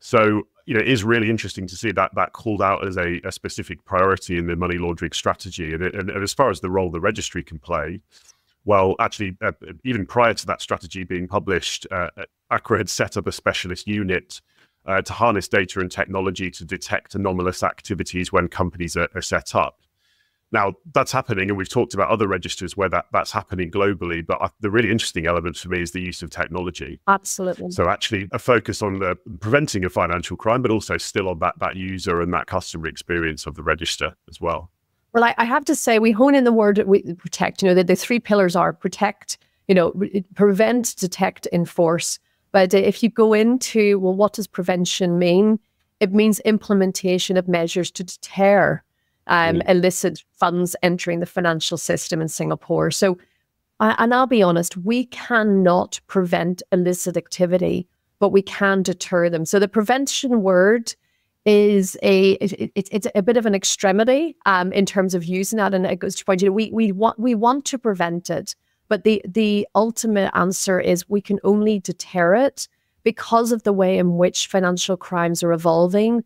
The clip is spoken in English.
So, you know, it is really interesting to see that that called out as a specific priority in the money laundering strategy. And as far as the role the registry can play, well, actually, even prior to that strategy being published, ACRA had set up a specialist unit to harness data and technology to detect anomalous activities when companies are set up. Now, that's happening, and we've talked about other registers where that's happening globally, but the really interesting element for me is the use of technology. Absolutely. So actually a focus on the preventing of financial crime, but also still on that user and that customer experience of the register as well. Well, I have to say, we hone in the word protect. You know, the three pillars are protect, you know, prevent, detect, enforce. But if you go into, well, what does prevention mean? It means implementation of measures to deter illicit funds entering the financial system in Singapore. So, and I'll be honest, we cannot prevent illicit activity, but we can deter them. So the prevention word is it's a bit of an extremity in terms of using that, and it goes to point, you know, we want to prevent it, but the ultimate answer is we can only deter it because of the way in which financial crimes are evolving